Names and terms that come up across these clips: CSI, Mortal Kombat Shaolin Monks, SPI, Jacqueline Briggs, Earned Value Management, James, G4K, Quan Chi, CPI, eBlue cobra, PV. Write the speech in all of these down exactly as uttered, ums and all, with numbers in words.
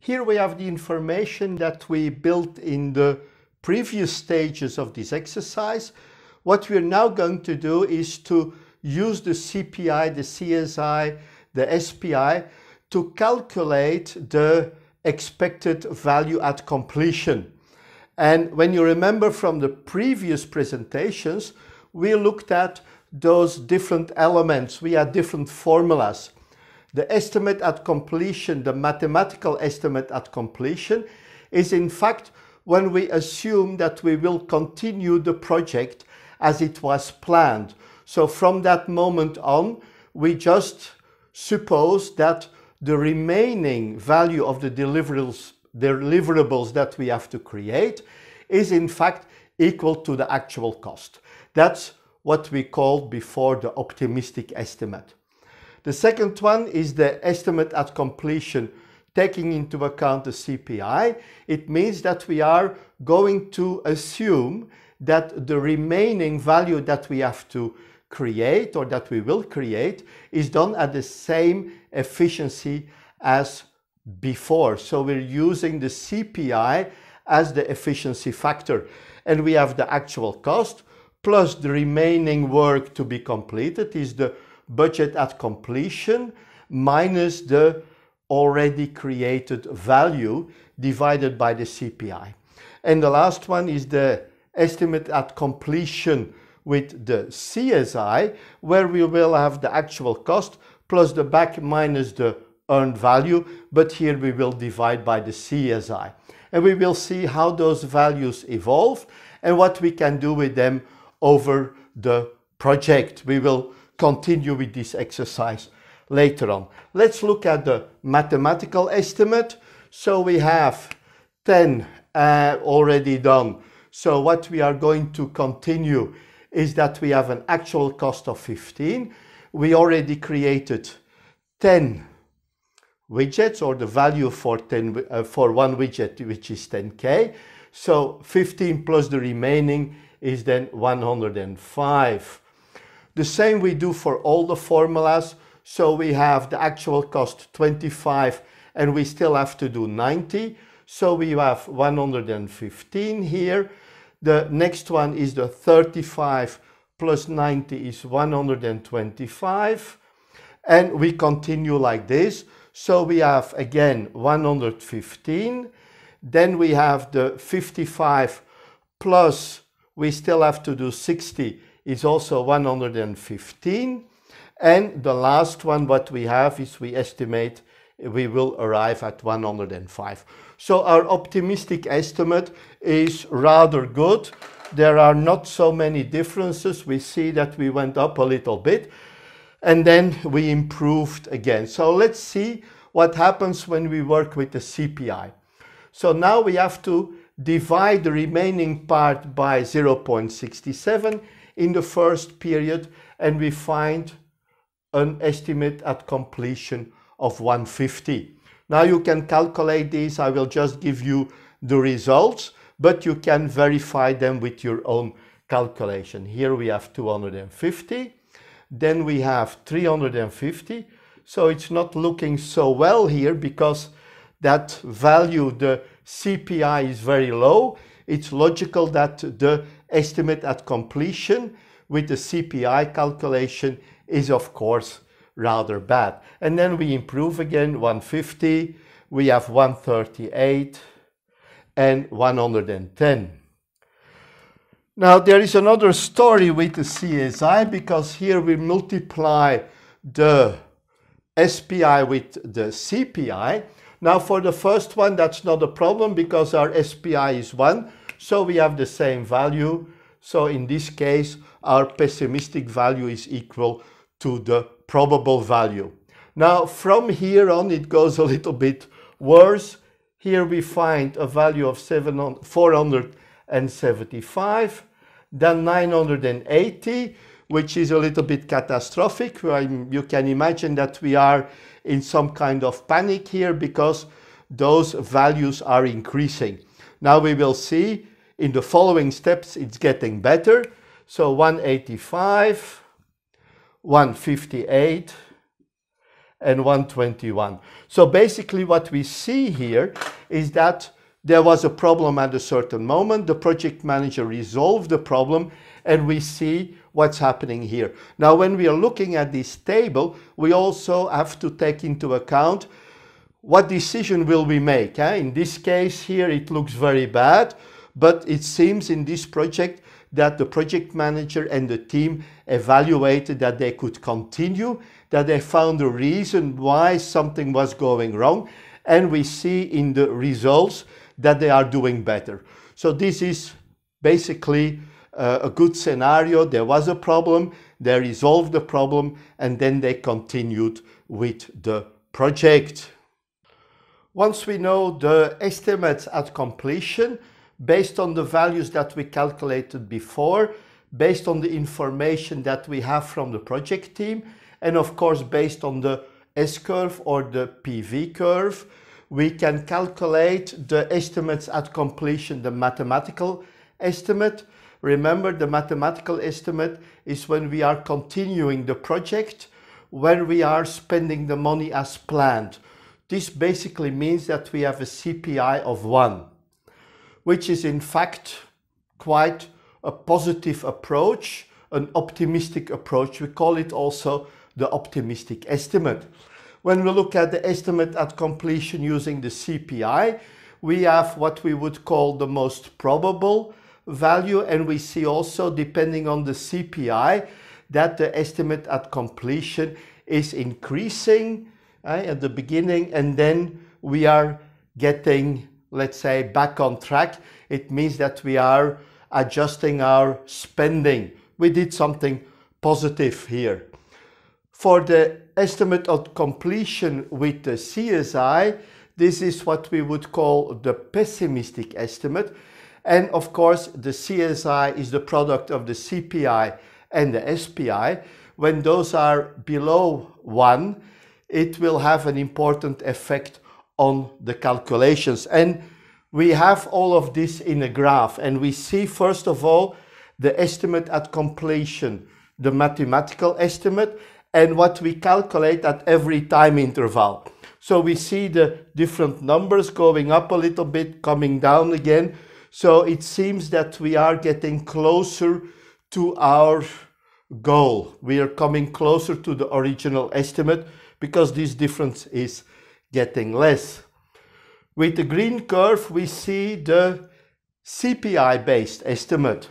Here we have the information that we built in the previous stages of this exercise. What we're now going to do is to use the C P I, the C S I, the S P I to calculate the expected value at completion. And when you remember from the previous presentations, we looked at those different elements. We had different formulas. The estimate at completion, the mathematical estimate at completion, is in fact when we assume that we will continue the project as it was planned. So from that moment on, we just suppose that the remaining value of the deliverables, deliverables that we have to create is in fact equal to the actual cost. That's what we called before the optimistic estimate. The second one is the estimate at completion, taking into account the C P I. It means that we are going to assume that the remaining value that we have to create or that we will create is done at the same efficiency as before. So we're using the C P I as the efficiency factor, and we have the actual cost plus the remaining work to be completed is the budget at completion minus the already created value divided by the C P I. And the last one is the estimate at completion with the C S I, where we will have the actual cost plus the back minus the earned value, but here we will divide by the C S I. And we will see how those values evolve and what we can do with them over the project. We will continue with this exercise later on. Let's look at the mathematical estimate. So we have ten uh, already done. So what we are going to continue is that we have an actual cost of fifteen. We already created ten widgets, or the value for ten uh, for one widget, which is ten K. So fifteen plus the remaining is then one hundred five. The same we do for all the formulas. So we have the actual cost twenty-five, and we still have to do ninety. So we have one hundred fifteen here. The next one is the thirty-five plus ninety is one hundred twenty-five. And we continue like this. So we have again one hundred fifteen. Then we have the fifty-five plus, we still have to do sixty, is also one hundred fifteen. And the last one what we have is we estimate we will arrive at one hundred five. So our optimistic estimate is rather good. There are not so many differences. We see that we went up a little bit and then we improved again. So let's see what happens when we work with the C P I. So now we have to divide the remaining part by zero point six seven in the first period, and we find an estimate at completion of one hundred fifty. Now you can calculate these. I will just give you the results, but you can verify them with your own calculation. Here we have two hundred fifty, then we have three hundred fifty. So it's not looking so well here because that value, the C P I, is very low. It's logical that the estimate at completion with the C P I calculation is of course rather bad. And then we improve again, one hundred fifty, we have one hundred thirty-eight and one hundred ten. Now there is another story with the C S I, because here we multiply the S P I with the C P I. Now for the first one that's not a problem because our S P I is one, so we have the same value. So in this case our pessimistic value is equal to the probable value. Now from here on it goes a little bit worse. Here we find a value of four hundred seventy-five, then nine hundred eighty, which is a little bit catastrophic. You can imagine that we are in some kind of panic here because those values are increasing. Now we will see in the following steps it's getting better. So one hundred eighty-five, one hundred fifty-eight, and one twenty-one. So basically what we see here is that there was a problem at a certain moment. The project manager resolved the problem, and we see what's happening here. Now, when we are looking at this table, we also have to take into account what decision will we make. Eh? In this case here, it looks very bad, but it seems in this project that the project manager and the team evaluated that they could continue, that they found a reason why something was going wrong, and we see in the results that they are doing better. So this is basically uh, a good scenario. There was a problem, they resolved the problem, and then they continued with the project. Once we know the estimates at completion, based on the values that we calculated before, based on the information that we have from the project team, and of course based on the S-curve or the P V curve, we can calculate the estimates at completion, the mathematical estimate. Remember, the mathematical estimate is when we are continuing the project, when we are spending the money as planned. This basically means that we have a C P I of one, which is in fact quite a positive approach, an optimistic approach. We call it also the optimistic estimate. When we look at the estimate at completion using the C P I, we have what we would call the most probable value, and we see also, depending on the C P I, that the estimate at completion is increasing right, at the beginning, and then we are getting, let's say, back on track. It means that we are adjusting our spending. We did something positive here. For the estimate of completion with the C S I, this is what we would call the pessimistic estimate. And of course, the C S I is the product of the C P I and the S P I. When those are below one, it will have an important effect on the calculations, and we have all of this in a graph, and we see first of all the estimate at completion, the mathematical estimate, and what we calculate at every time interval. So we see the different numbers going up a little bit, coming down again. So it seems that we are getting closer to our goal. We are coming closer to the original estimate because this difference is getting less. With the green curve, we see the C P I-based estimate.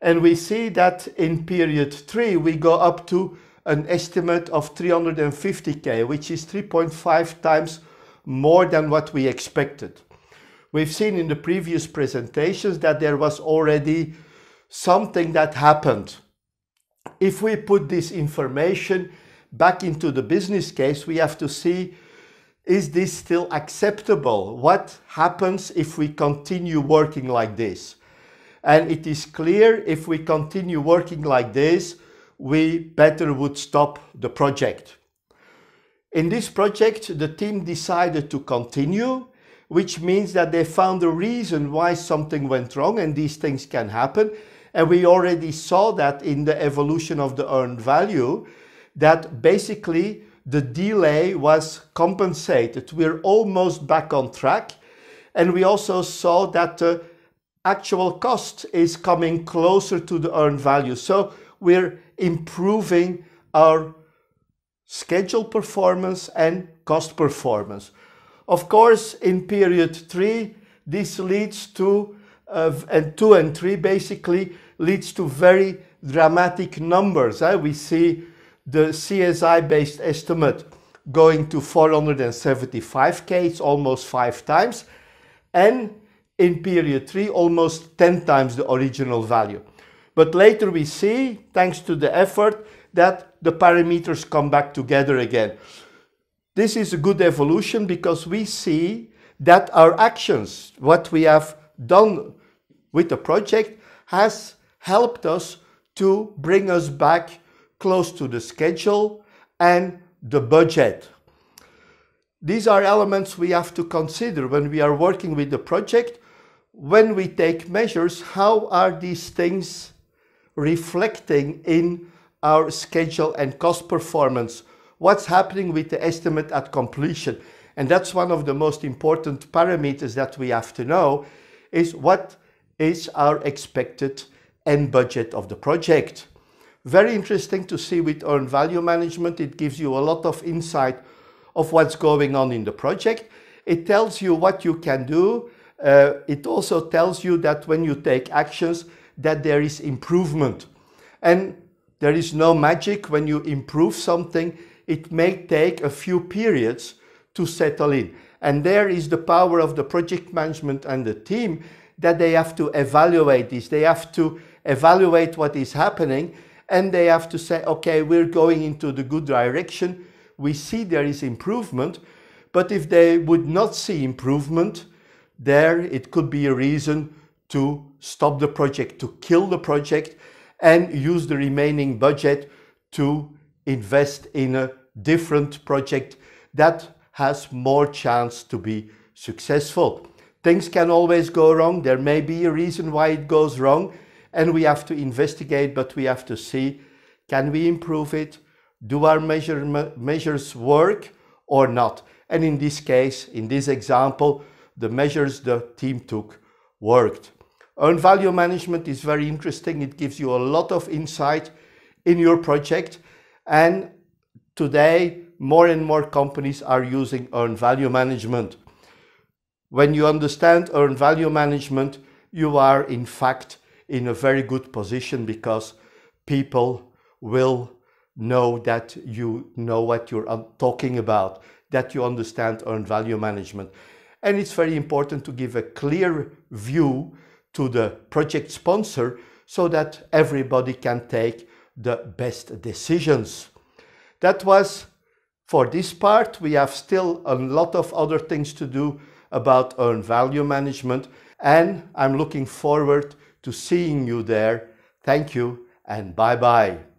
And we see that in period three, we go up to an estimate of three hundred fifty K, which is three point five times more than what we expected. We've seen in the previous presentations that there was already something that happened. If we put this information back into the business case, we have to see, is this still acceptable? What happens if we continue working like this? And it is clear, if we continue working like this, we better would stop the project. In this project, the team decided to continue, which means that they found a reason why something went wrong, and these things can happen. And we already saw that in the evolution of the earned value, that basically the delay was compensated. We're almost back on track, and we also saw that the actual cost is coming closer to the earned value. So we're improving our schedule performance and cost performance. Of course, in period three, this leads to, uh, and two and three basically, leads to very dramatic numbers. Eh? We see the C S I-based estimate going to four hundred seventy-five K, it's almost five times, and in period three, almost ten times the original value. But later we see, thanks to the effort, that the parameters come back together again. This is a good evolution because we see that our actions, what we have done with the project, has helped us to bring us back close to the schedule and the budget. These are elements we have to consider when we are working with the project. When we take measures, how are these things reflecting in our schedule and cost performance? what's happening with the estimate at completion. And that's one of the most important parameters that we have to know, is what is our expected end budget of the project. Very interesting to see with Earned Value Management. It gives you a lot of insight of what's going on in the project. It tells you what you can do. Uh, it also tells you that when you take actions, that there is improvement. And there is no magic. When you improve something, it may take a few periods to settle in. And there is the power of the project management and the team, that they have to evaluate this. They have to evaluate what is happening, and they have to say, okay, we're going into the good direction. We see there is improvement, but if they would not see improvement, there it could be a reason to stop the project, to kill the project, and use the remaining budget to invest in a different project that has more chance to be successful. Things can always go wrong. There may be a reason why it goes wrong, and we have to investigate, but we have to see, can we improve it? Do our measure, measures work or not? And in this case, in this example, the measures the team took worked. Earned Value Management is very interesting. It gives you a lot of insight in your project. And today, more and more companies are using Earned Value Management. When you understand Earned Value Management, you are in fact in a very good position, because people will know that you know what you're talking about, that you understand Earned Value Management. And it's very important to give a clear view to the project sponsor, so that everybody can take the best decisions. That was for this part. We have still a lot of other things to do about Earned Value Management, and I'm looking forward to seeing you there. Thank you and bye-bye.